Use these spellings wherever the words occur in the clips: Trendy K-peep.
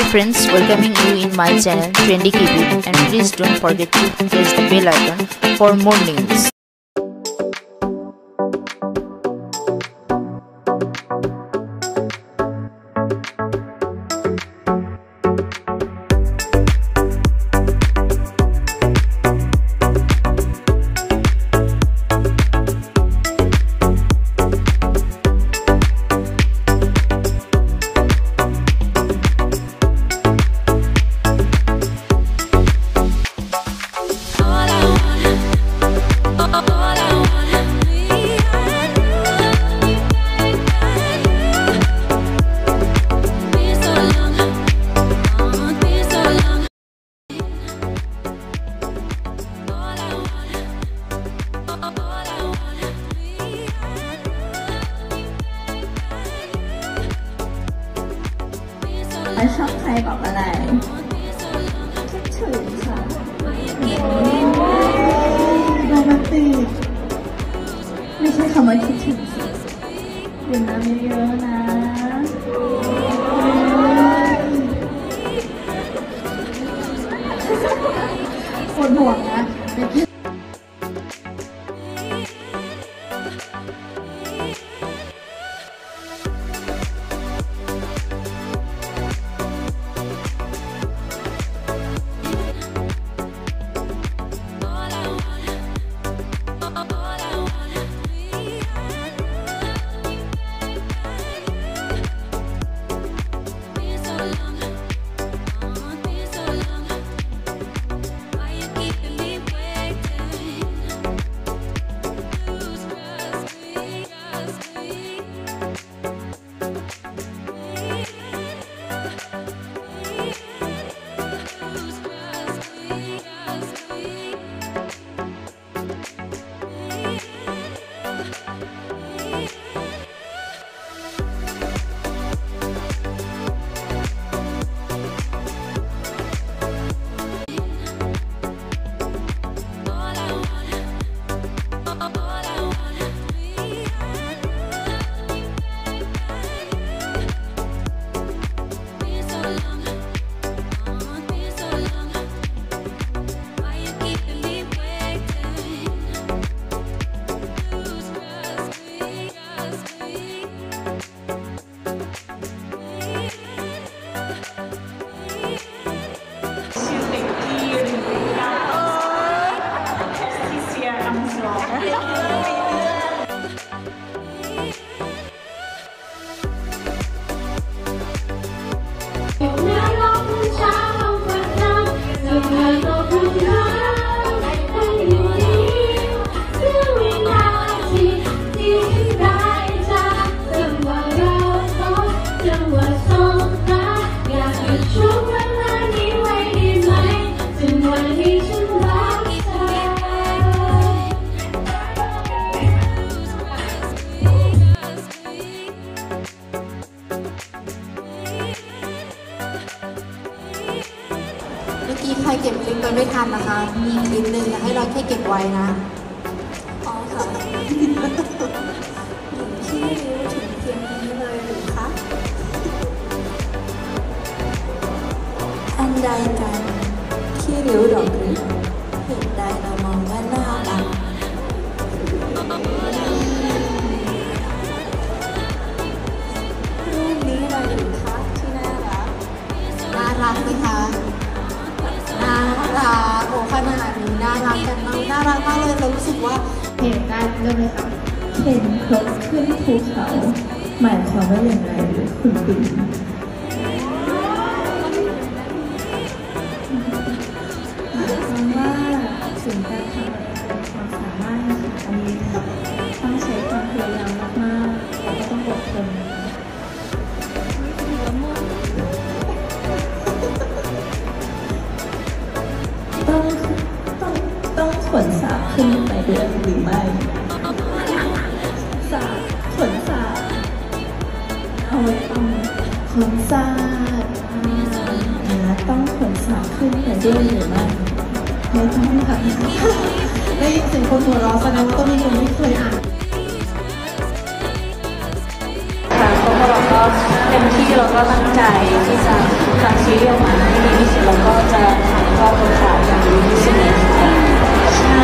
Hey friends, welcoming you in my channel Trendy K-peep, and please don't forget to press the bell icon for more news.ชอบใครบอกอะไรคิดถึงค่ะโรแมนติกไม่ใช่คำว่าคิดถึงดื่มน้ำเยอะๆนะปวดหัวนะใครเก็บคลิปไปไม่ทันนะคะมีคลิปหนึ่งให้เราแค่เก็บไว้นะอ๋อค่ะหญิงที่รู้ถึงเพียงนี้เลยหรือคะอันใดกันที่ริ้วดอกหรือเห็นใดเรามองว่าหน้าดังรูปนี้เราหรือคะที่น่ารักน่ารักไหมคะโอ้ขนาดนี้น่ารักกันมากน่ารักมากเลยเรารู้สึกว่าเห็นได้เลยไหมคะเห็นรถขึ้นภูเขาหมายความว่าอย่างไรคุณปิ่นหมายความว่าสิ่งการทำเป็นความสามารถของอันนี้ต้องใช้ความพยายามมากๆแล้วก็ต้องอดทนขนสาบขึ้นไปเดือนหรือไม่สาบขนสาบเอาไว้เอาขนสาบต้องขนสาบขึ้นไปเดือนหรือไม่ไม่ต้องค่ะได้ยินเสียงคนหัวเราะแสดงว่าต้องมีคนที่เคยอ่านค่ะเขาบอกว่า เต็มที่เราก็ตั้งใจที่จะทำซีรีส์ออกมาให้ดีที่สุดเราก็จะถ่ายทอดบทบาทอย่างดีที่สุดใช่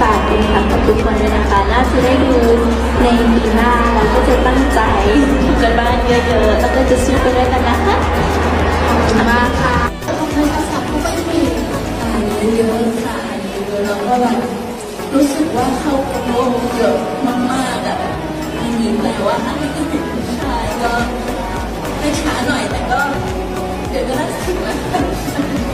ฝากเป็นคำขอบคุณทุกคนด้วยนะคะน่าจะได้ดูในปีหน้าเราก็จะตั้งใจทำกันบ้านเยอะๆแล้วก็จะสู้ไปด้วยกันนะคะขอบคุณมากค่ะทุกคนภาษาเขาก็มีอ่านเยอะๆค่ะอ่านเยอะๆแล้วก็แบบรู้สึกว่าเข้ากับโลกเยอะมากๆอ่ะอันนี้แปลว่าอันนี้ก็เป็นผู้ชายก็ช้าหน่อยแต่ก็เดี๋ยวก็น่าจะถึงแล้ว